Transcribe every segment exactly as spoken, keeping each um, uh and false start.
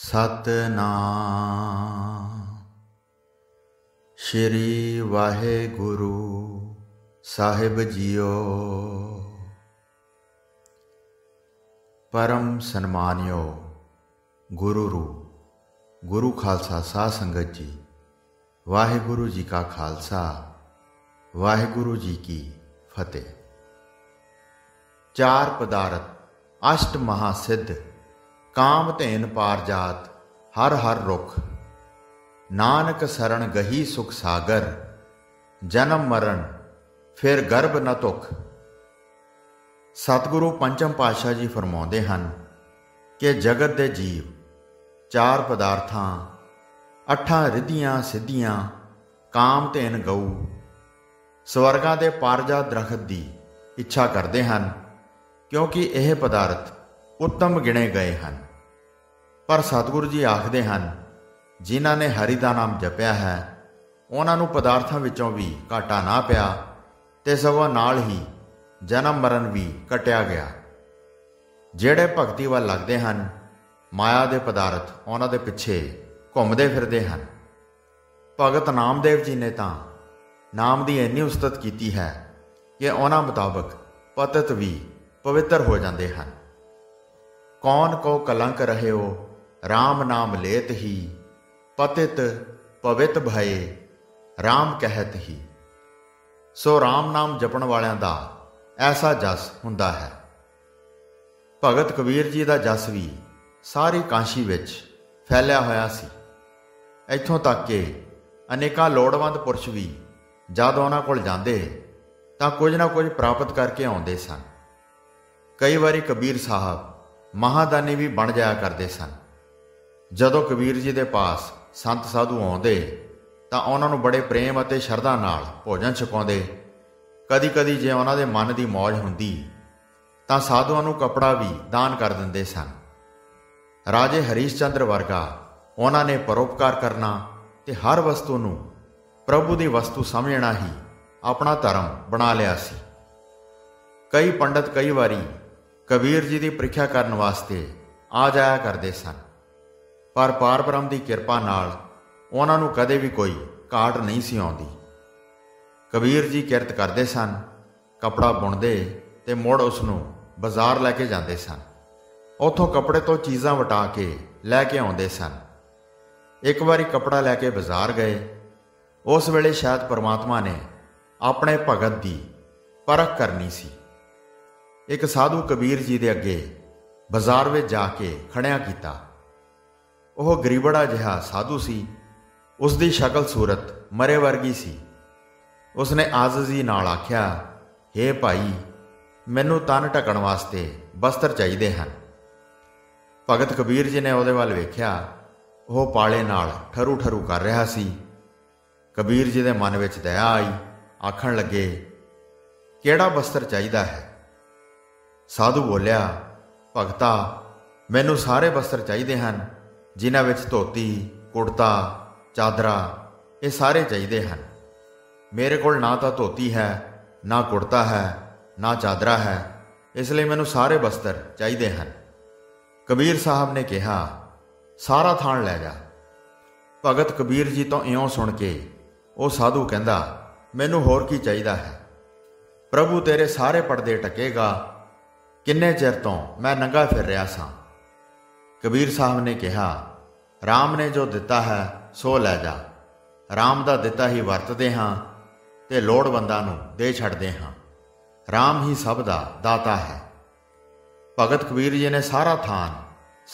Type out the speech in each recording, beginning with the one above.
सतनाम श्री वाहेगुरु साहिब जियो। परम सन्मानियो गुरुरू गुरु खालसा साह संगत जी, वाहेगुरु जी का खालसा, वाहेगुरु जी की फतेह। चार पदार्थ अष्ट महासिद्ध काम तेन पार जात हर हर रुख, नानक शरण गही सुख सागर, जन्म मरण फिर गर्भ न तुख। सतगुरु पंचम पातशाह जी फरमाते हैं कि जगत दे जीव चार पदार्थां अठां रिद्धियां सिद्धियां काम तेन गऊ स्वर्गां दे पारजात दरखत की इच्छा करते हैं, क्योंकि यह पदार्थ उत्तम गिणे गए हैं। पर सतगुरु जी आखते हैं जिन्हां ने हरि का नाम जपया है उन्हां नूं पदार्थां विचों भी घाटा ना पिया, ते सगों नाल ही जन्म मरण भी कटिया गया। जिहड़े भगती वल लगते हैं माया के पदार्थ उन्हां दे पिछे घूमते फिरते हैं। भगत नामदेव जी ने तां नाम की इन्नी उस्तत की है कि उन्हां मुताबक पतित भी पवित्र हो जाते हैं। कौन को कलंक रहे हो राम नाम लेत ही, पतित पवित भये राम कहत ही। सो राम नाम जपण वालियां दा ऐसा जस हुंदा है। भगत कबीर जी दा जस भी सारी काशी विच फैलिया होया सी। इत्थों तक कि अनेकां लोड़वंद पुरश भी जद उन्हां कोल जांदे तां कुछ ना कुछ प्राप्त करके आउंदे सन। कई बारी कबीर साहब महादानी भी बन जाया करते सन। जदों कबीर जी के पास संत साधु आते तो उन्होंने बड़े प्रेम और श्रद्धा नाल भोजन छकाते। कदी कदी जे उन्होंने मन की मौज होंदी तो साधुओं को कपड़ा भी दान कर देंदे सन। राजे हरीश चंद्र वर्गा उन्होंने परोपकार करना ते हर वस्तु नूं प्रभु की वस्तु समझना ही अपना धर्म बना लिया सी। कई पंडित कई बारी कबीर जी की परीक्षा करने वास्ते आ जाया करते सन, पर पार ब्रह्म की कृपा नाल उन्हां नूं कदे भी कोई घाट नहीं सी आउंदी। कबीर जी किरत करते सन, कपड़ा बुनते ते मुड़ उसनूं बाजार लैके जाते सन। उत्थों कपड़े तो चीज़ां वटा के लैके आउंदे सन। एक बारी कपड़ा लैके बाजार गए, उस वेले शायद परमात्मा ने अपने भगत की परख करनी सी। एक साधु कबीर जी दे अगे बाजार में जाके खड़िया किया। वह गरीबड़ा जिहा साधु सी, उसकी शकल सूरत मरे वर्गी सी। उसने आजजी नाल आख्या, हे भाई मैनू तन ढकन वास्ते वस्त्र चाहिए हैं। भगत कबीर जी ने उहदे वल वेख्या, वह पाले नाल ठरू ठरू कर रहा सी। कबीर जी के मन में दया आई, आखण लगे किहड़ा वस्त्र चाहिए है। साधु बोलिया, भगता मैनू सारे वस्त्र चाहिए हैं, जिन्हां विच धोती कुड़ता चादरा ये सारे चाहिए हैं। मेरे को ना तो धोती है, ना कुड़ता है, ना चादरा है, इसलिए मैनू सारे वस्त्र चाहिए हैं। कबीर साहब ने कहा, सारा थान लै जा। भगत कबीर जी तो इयों सुन के वह साधु कहता, मैनू होर की चाहिए है, प्रभु तेरे सारे पर्दे टकेगा, किन्ने चिर तो मैं नंगा फिर रहा सा। कबीर साहब ने कहा, राम ने जो दिता है सो लै जा, राम दा दिता ही वरतदे हां ते लोड़वंदां नूं दे छड्डदे हां, राम ही सब दा दाता है। भगत कबीर जी ने सारा थान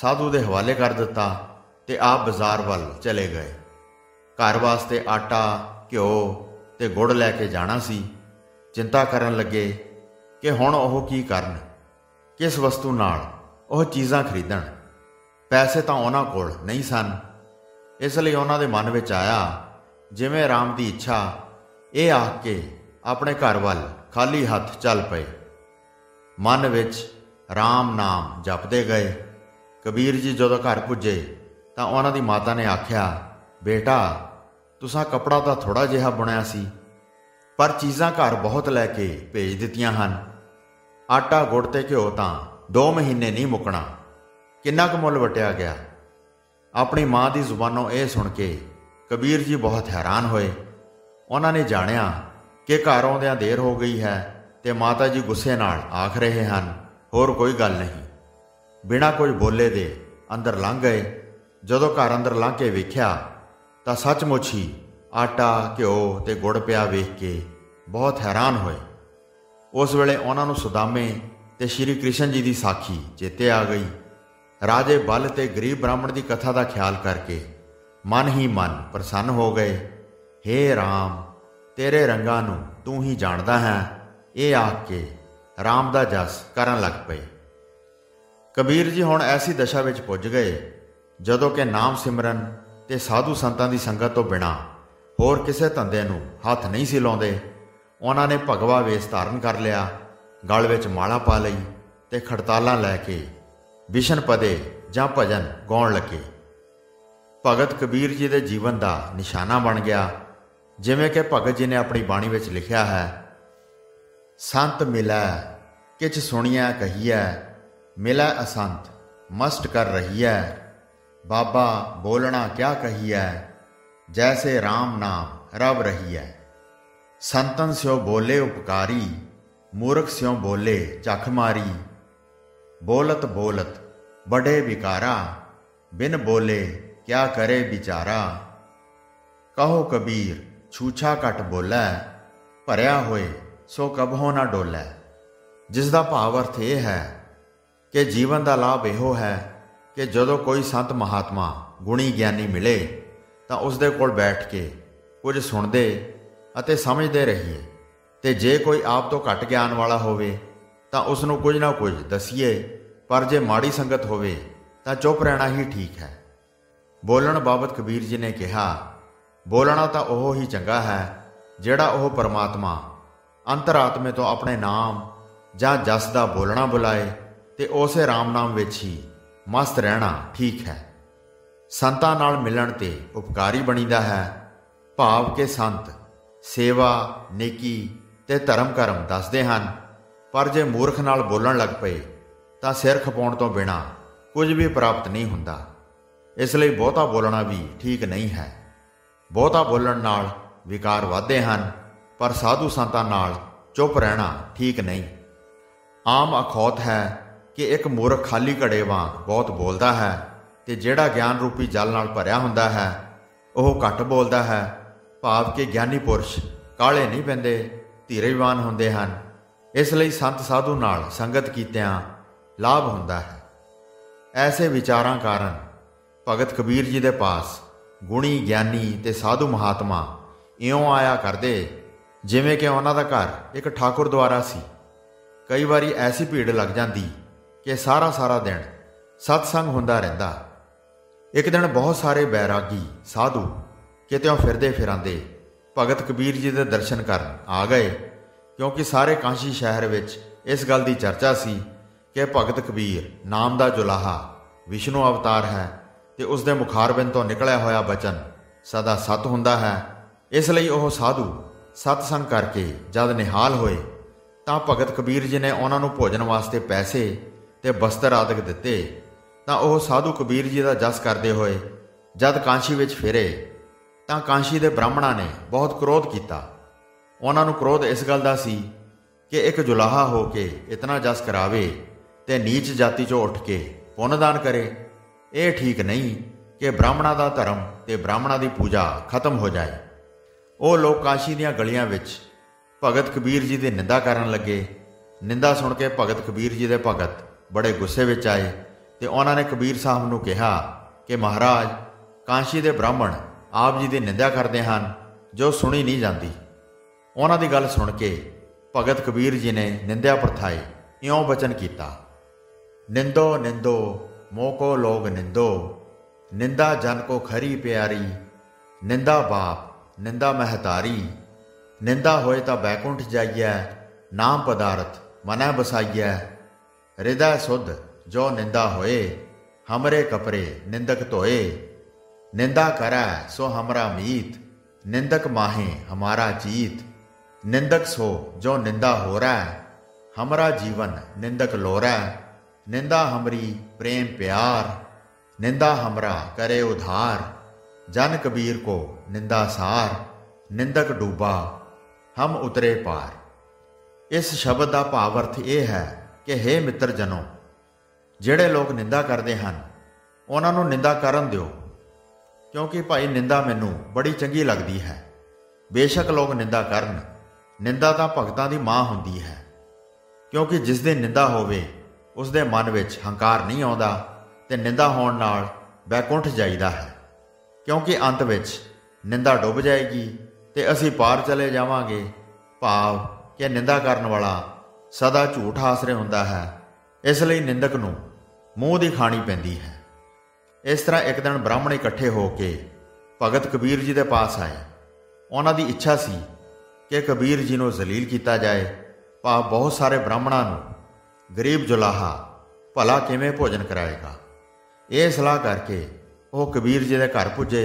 साधु दे हवाले कर दिता ते आप बाजार वल चले गए। घर वास्ते आटा घिओ ते गुड़ लैके जाना सी। चिंता करन लगे कि हुण ओह की करन, किस वस्तु नाल ओह चीज़ां खरीदण। पैसे तो उन्हां कोल नहीं सन, इसलिए उन्हां दे मन विच आया जिवें राम दी इच्छा, ये आख के अपने घर वल खाली हथ चल पए। मन विच राम नाम जपदे गए। कबीर जी जदों घर पुजे तो उन्हां दी माता ने आख्या, बेटा तुसां कपड़ा तो थोड़ा जिहा बुनिया सी, पर चीज़ां घर बहुत लैके भेज दित्तियां हन। आटा गुड़ ते घिओ तां दो महीने नहीं मुकना, किन्ना क मुल वटिया गया। अपनी माँ की जुबानों यह सुन के कबीर जी बहुत हैरान हुए। उन्होंने जानिया कि घर आउंदियां देर हो गई है तो माता जी गुस्से नाल आख रहे हैं होर कोई गल नहीं। बिना कुछ बोले दे अंदर लंघ गए। जदों घर अंदर लंघ के वेख्या तो सचमुच ही आटा घ्यो ते गुड़ पिया वेख के बहुत हैरान हुए। उस वेले उन्हां नूं सुदामे ते श्री कृष्ण जी की साखी चेते आ गई। राजे बल ते गरीब ब्राह्मण की कथा का ख्याल करके मन ही मन प्रसन्न हो गए। हे राम, तेरे रंगां नूं तू ही जानदा है, ये आख के राम दा जस करन लग पे। कबीर जी हुण ऐसी दशा विच पुज गए जदों के नाम सिमरन ते साधु संतां दी संगत तो बिना होर किसे धंधे नूं हथ नहीं सी लाउंदे। उन्हां ने भगवा वेश धारण कर लिया, गल विच माला पा लई ते खड़तालां लैके बिशन पदे जां भजन गाउण लगे। भगत कबीर जी के जीवन का निशाना बन गया। जिमें कि भगत जी ने अपनी बाणी में लिखा है, संत मिलै किछ सुनिया कहिए, मिलै असंत मस्त कर रही है, बाबा बोलना क्या कहिए, जैसे राम नाम रब रही है। संतन स्यों बोले उपकारी, मूर्ख स्यों बोले चख मारी, बोलत बोलत बड़े विकारा, बिन बोले क्या करे बिचारा। कहो कबीर छूछा घट बोलै, भरिया होए सो कबहों ना डोलै। जिसका भाव अर्थ ये है कि जीवन का लाभ यो है कि जदों कोई संत महात्मा गुणी ज्ञानी मिले तो उसके कोल बैठ के कुछ सुनते अते समझते रहिए, तो जे कोई आप तो घट ज्ञान वाला होवे तो उसनूं कुछ ना कुछ दसीए, पर जे माड़ी संगत होवे तो चुप रहना ही ठीक है। बोलण बाबत कबीर जी ने कहा, बोलना तो ओहो ही चंगा है जिहड़ा ओह परमात्मा अंतरात्मे तो अपने नाम जां जस दा बोलना बुलाए, तो उस राम नाम विच ही मस्त रहना ठीक है। संतां नाल मिलण ते उपकारी बणीदा है। भाव के संत सेवा नेकी ते धर्म कर्म दसदे हन, पर जे मूर्ख नाल बोलण लग पए तां सिर खपाउण तो बिना कुछ भी प्राप्त नहीं हुंदा। इसलिए बहुता बोलना भी ठीक नहीं है। बहुता बोलण नाल विकार वधदे हन, पर साधु संतां नाल चुप रहना ठीक नहीं। आम अखौत है कि एक मूर्ख खाली घड़े वांग बहुत बोलदा है, तो जिहड़ा ज्ञान रूपी जल नाल भरिया हुंदा है वह घट बोलदा है। भाव के ज्ञानी पुरुष काले नहीं पैंदे, धीरजवान हुंदे हन। इसलिए संत साधु नाल संगत कीतियां लाभ हुंदा है। ऐसे विचारां कारण भगत कबीर जी दे पास गुणी ज्ञानी ते साधु महात्मा इयों आया करदे जिवें कि उन्हां दा घर एक ठाकुर द्वारा सी। कई बारी ऐसी भीड़ लग जाती कि सारा सारा दिन सत्संग हुंदा रहिंदा। एक दिन बहुत सारे बैरागी साधु कितों फिरदे फिरांदे भगत कबीर जी के दर्शन कर आ गए, क्योंकि सारे काशी शहर विच इस गल की चर्चा सी कि भगत कबीर नाम का जुलाहा विष्णु अवतार है तो उसके मुखारबिंद तो निकलिया होया बचन सदा सत हुंदा है। इसलिए वह साधु सत्संग करके जद निहाल होए तां भगत कबीर जी ने उन्हां नूं भोजन वास्ते पैसे ते बस्तर आदि दिते। तां वह साधु कबीर जी का जस करते हुए जद काशी विच फिरे तां काशी के ब्राह्मणा ने बहुत क्रोध किया। उन्हां नूं क्रोध इस गल दा सी कि एक जुलाहा हो के इतना जस करावे ते नीच जाति चों उठ के पुनदान करे। ये ठीक नहीं कि ब्राह्मणा दा धर्म ते ब्राह्मणा दी पूजा खत्म हो जाए। वो लोग काशी दीआं गलियां विच भगत कबीर जी की निंदा करन लगे। निंदा सुण के भगत कबीर जी के भगत बड़े गुस्से विच आए ते उन्होंने कबीर साहब नूं कहा कि महाराज, काशी के ब्राह्मण आप जी की निंदा करते हैं जो सुनी नहीं जाती। उन्हां दी गल सुण के भगत कबीर जी ने निंदा प्रथाए इयों बचन किया, निंदो निंदो मोको लोग निंदो, निंदा जन को खरी प्यारी, निंदा बाप निंदा महतारी, निंदा होए ता बैकुंठ जाइए, नाम पदार्थ मनै बसाइए, हृदय सुध जो निंदा होए, हमरे कपड़े निंदक धोए, निंदा करै सो हमरा मीत, निंदक माहे हमारा जीत, निंदक सो जो निंदा हो रहा है, हमरा जीवन निंदक लो रहा है, निंदा हमरी प्रेम प्यार, निंदा हमरा करे उधार, जन कबीर को निंदा सार, निंदक डूबा हम उतरे पार। इस शब्द का भाव अर्थ यह है कि हे मित्र जनों, ਜਿਹੜੇ ਲੋਕ ਨਿੰਦਾ ਕਰਦੇ ਹਨ ਉਹਨਾਂ ਨੂੰ ਨਿੰਦਾ ਕਰਨ ਦਿਓ, ਕਿਉਂਕਿ ਭਾਈ ਨਿੰਦਾ ਮੈਨੂੰ ਬੜੀ ਚੰਗੀ ਲੱਗਦੀ ਹੈ। ਬੇਸ਼ੱਕ ਲੋਕ ਨਿੰਦਾ ਕਰਨ, ਨਿੰਦਾ ਤਾਂ ਭਗਤਾਂ ਦੀ ਮਾਂ ਹੁੰਦੀ ਹੈ, ਕਿਉਂਕਿ ਜਿਸ ਦੀ ਨਿੰਦਾ ਹੋਵੇ ਉਸ ਦੇ ਮਨ ਵਿੱਚ ਹੰਕਾਰ ਨਹੀਂ ਆਉਂਦਾ ਤੇ ਨਿੰਦਾ ਹੋਣ ਨਾਲ ਬੈਕੁੰਠ ਜਾਈਦਾ ਹੈ, ਕਿਉਂਕਿ ਅੰਤ ਵਿੱਚ ਨਿੰਦਾ ਡੁੱਬ ਜਾਏਗੀ ਤੇ ਅਸੀਂ ਪਾਰ ਚਲੇ ਜਾਵਾਂਗੇ। ਭਾਵ ਕਿ ਨਿੰਦਾ ਕਰਨ ਵਾਲਾ ਸਦਾ ਝੂਠ ਆਸਰੇ ਹੁੰਦਾ ਹੈ, इसलिए निंदक नूं मूँह दी खानी पैंदी है। इस तरह एक दिन ब्राह्मण इकट्ठे होके भगत कबीर जी के पास आए। उन्हां दी इच्छा सी कि कबीर जी नूं जलील कीता जाए। भाव बहुत सारे ब्राह्मणों नूं गरीब जुलाहा भला किवें भोजन कराएगा, ये सलाह करके वह कबीर जी के घर पुजे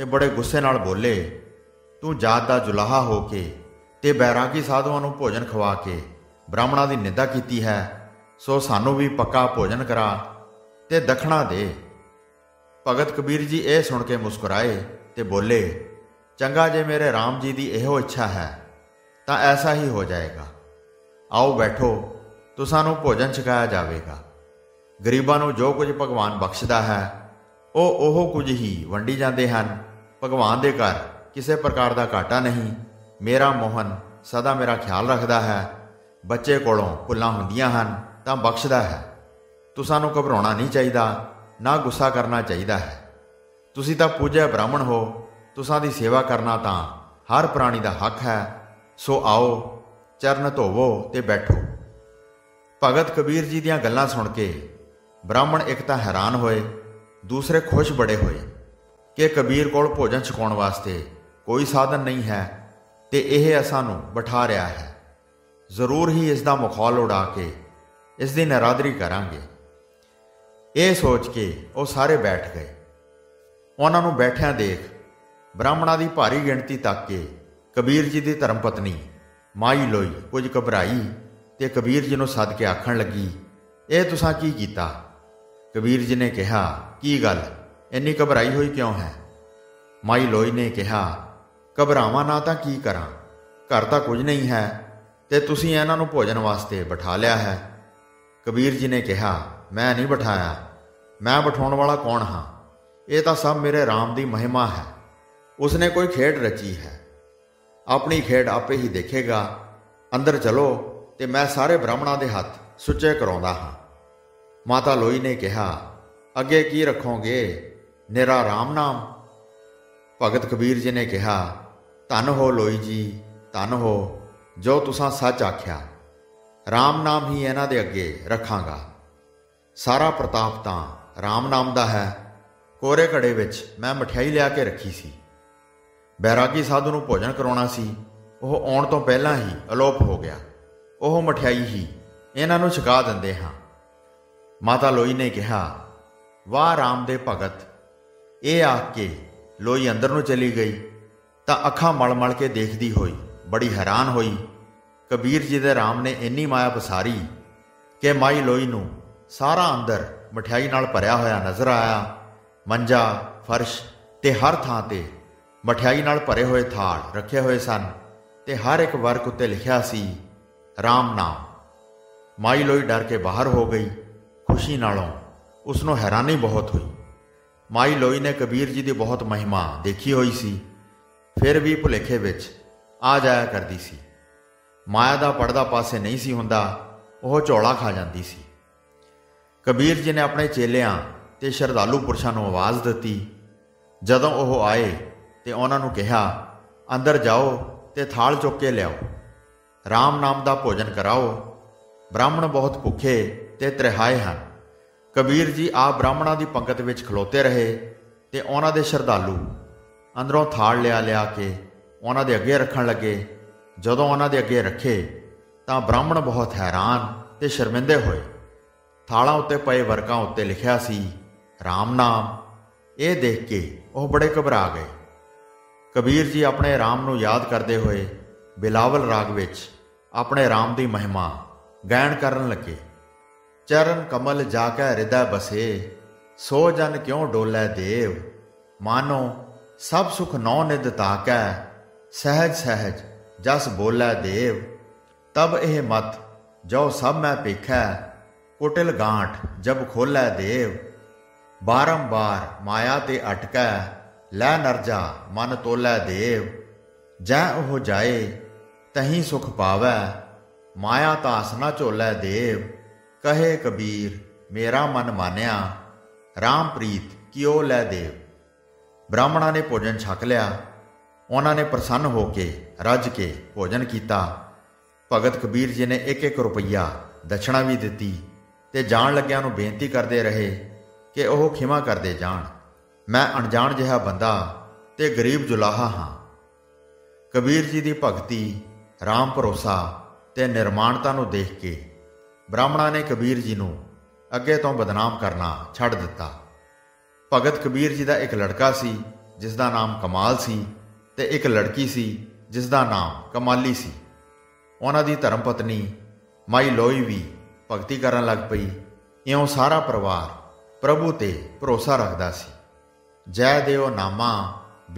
तो बड़े गुस्से नाल बोले, तू जात दा जुलाहा होके ते बैरागी साधुआं नूं भोजन खवा के ब्राह्मणों की निंदा कीती है, सो सानू भी पक्का भोजन करा ते दखणा दे। भगत कबीर जी यह सुन के मुस्कुराए ते बोले, चंगा जे मेरे राम जी दी इहो इच्छा है तो ऐसा ही हो जाएगा। आओ बैठो, तो सानू भोजन छकाया जाएगा। गरीबां नूं जो कुछ भगवान बख्शदा है ओ ओहो कुछ ही वंडी जांदे हन। भगवान दे घर किसी प्रकार का घाटा नहीं। मेरा मोहन सदा मेरा ख्याल रखदा है। बच्चे कोलों भुल्लां हुंदियां हन तां बख्शदा है। तुसां नूं घबराउणा नहीं चाहिदा, ना गुस्सा करना चाहिदा है। तुसीं तां पूजे ब्राह्मण हो, तुसां दी सेवा करना तां हर प्राणी दा हक है। सो आओ, चरण धोवो ते बैठो। भगत कबीर जी दीआं गल्लां सुण के ब्राह्मण एक तां हैरान होए, दूसरे खुश बड़े होए कि कबीर कोल भोजन छकाउण वास्ते कोई साधन नहीं है ते इह असां नूं बिठा रिहा है। ਜ਼ਰੂਰ ਹੀ ਇਸ ਦਾ ਮਖੌਲ ਉਡਾ ਕੇ ਇਸ ਦੀ ਨਰਾਦਰੀ ਕਰਾਂਗੇ। ਇਹ ਸੋਚ ਕੇ ਉਹ ਸਾਰੇ ਬੈਠ ਗਏ। ਉਹਨਾਂ ਨੂੰ ਬੈਠਿਆਂ ਦੇਖ ਬ੍ਰਾਹਮਣਾਂ ਦੀ ਭਾਰੀ ਗਿਣਤੀ ਤੱਕ ਕੇ ਕਬੀਰ ਜੀ ਦੀ ਧਰਮ ਪਤਨੀ ਮਾਈ ਲੋਈ ਕੁਝ ਘਬਰਾਈ ਤੇ ਕਬੀਰ ਜੀ ਨੂੰ ਸੱਦ ਕੇ ਆਖਣ ਲੱਗੀ, ਇਹ ਤੁਸੀਂ ਕੀ ਕੀਤਾ? ਕਬੀਰ ਜੀ ਨੇ ਕਿਹਾ, ਕੀ ਗੱਲ, ਇੰਨੀ ਘਬਰਾਈ ਹੋਈ ਕਿਉਂ ਹੈ? ਮਾਈ ਲੋਈ ਨੇ ਕਿਹਾ, ਘਬਰਾਵਾਂ ਨਾ ਤਾਂ ਕੀ ਕਰਾਂ, ਘਰ ਤਾਂ ਕੁਝ ਨਹੀਂ ਹੈ ते तुसीं इन्हां नूं भोजन वास्ते बिठा लिया है। कबीर जी ने कहा, मैं नहीं बिठाया, मैं बिठाउण वाला कौन हाँ? ये तो सब मेरे राम दी महिमा है। उसने कोई खेड रची है, अपनी खेड आपे ही देखेगा। अंदर चलो ते मैं सारे ब्राह्मणों के हथ सुच्चे कराउंदा हाँ। माता लोई ने कहा, अगे की रखोगे, निरा राम नाम? भगत कबीर जी ने कहा, धन हो लोई जी, धन हो, जो तुसां सच आख्या। राम नाम ही इन्हां दे अगे रखांगा। सारा प्रताप तां राम नाम दा है। कोरे घड़े विच मैं मठियाई लिया के रखी सी। बैरागी साधु नूं भोजन कराउणा सी, ओह आउण तों पहलां ही अलोप हो गया। ओह मठियाई ही इन्हां नूं छका दिंदे हां। माता लोई ने कहा, वाह राम दे भगत। ये आख के लोई अंदर नूं चली गई तां अखां मल मल के देखदी होई बड़ी हैरान होई। कबीर जी दे राम ने इन्नी माया पसारी कि माई लोई नूं सारा अंदर मठियाई नाल भरिया होया नजर आया। मंजा, फर्श ते हर थां ते मठियाई नाल भरे होए थाल रखे होए सन ते हर एक वर्क उत्ते लिखिया सी, राम नाम। माई लोई डर के बाहर हो गई। खुशी नालों उसनों हैरानी बहुत हुई। माई लोई ने कबीर जी दी बहुत महिमा देखी होई सी, फिर भी भुलेखे विच आ जाया करती सी। माया का पर्दा पासे नहीं सी हुंदा, वह झोला खा जाती सी। कबीर जी ने अपने चेलियां ते श्रद्धालु पुरुषां नूं आवाज़ दिती। जदों वह आए तो उन्हां नूं कहा, अंदर जाओ ते थाल चुक के लियाओ, राम नाम का भोजन कराओ। ब्राह्मण बहुत भुखे ते त्रिहाए हन। कबीर जी आप ब्राह्मणों की पंगत विच खलोते रहे ते उन्हां दे श्रद्धालु अंदरों थाल लिया लिया के उन्हां दे अगे रखण लगे। जदों उन्हां दे अगे रखे तां ब्राह्मण बहुत हैरान ते शर्मिंदे होए। थालां उत्ते पए वर्कां उत्ते लिखिया सी, राम नाम। ये देख के वह बड़े घबरा गए। कबीर जी अपने राम नूं याद करते हुए बिलावल राग विच अपने राम दी महिमा गायन करन लगे। चरण कमल जाके हृदय बसे, सो जन क्यों डोलै देव, मानो सब सुख नौ निध ताकै। सहज सहज जस बोलै देव, तब एह मत जो सब मैं भिखै। कुटिल गांठ जब खोलै देव, बारंबार माया ते अटकै। लै नरजा मन तोलै देव, जै ओह जाए तहीं सुख पावै। माया तास न झोलै देव, कहे कबीर मेरा मन मान्या। राम प्रीत कियो लै देव। ब्राह्मणा ने भोजन छक लिया। उन्होंने प्रसन्न होके रज के भोजन किया। भगत कबीर जी ने एक एक रुपया दक्षिणा भी दी ते जान लग्या नूं बेनती करते रहे कि वह खिमा करते जान। मैं अणजाण जिहा बंदा ते गरीब जुलाहा हाँ। कबीर जी की भगती, राम भरोसा ते निर्माणता नूं देख के ब्राह्मणा ने कबीर जी नूं अगे तो बदनाम करना छड़ दिता। भगत कबीर जी का एक लड़का सी जिसका नाम कमाल सी ते एक लड़की सी जिसका नाम कमाली सी। उन्हां दी धर्मपत्नी माई लोई भी भगती करन लग पई। इउं सारा परिवार प्रभु ते भरोसा रखदा सी। जय देव नामा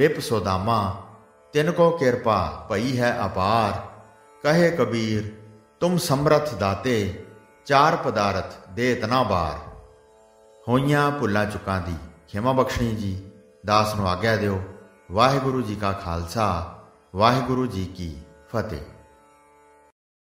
बिप सोदामा, तिनको कृपा पई है अपार। कहे कबीर तुम समरथ दाते, चार पदार्थ दे इतना बार। होइयां भुल्लां चुकां दी खिमा बख्शणी जी, दास नूं आग्या दिओ। वाहिगुरू जी का खालसा, वाहिगुरू जी की फतेह।